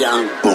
young